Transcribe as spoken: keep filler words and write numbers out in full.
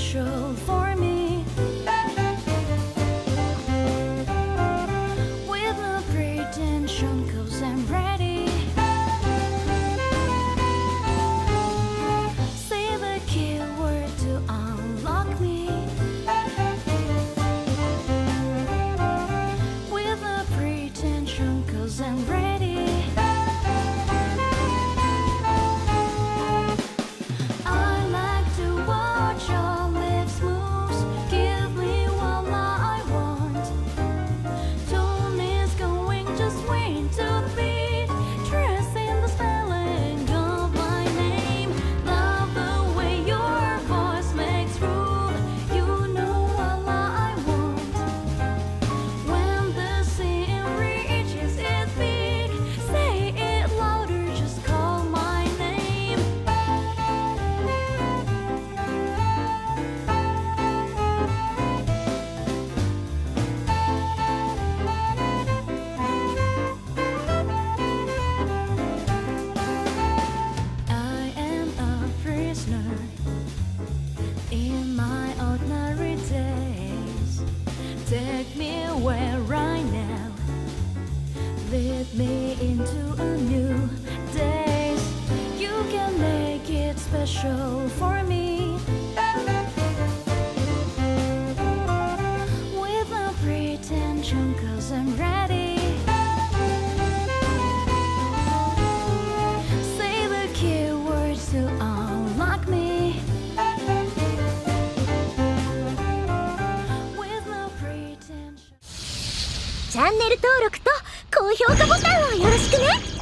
special for me. With no pretension, 'cause I'm ready. Say the keyword to unlock me. With no pretension, 'cause I'm ready. Take me away right now. Lead me into a new day. You can make it special for me. With no pretension, 'cause I'm ready. Say the keywords to unlock me.チャンネル登録と高評価ボタンをよろしくね。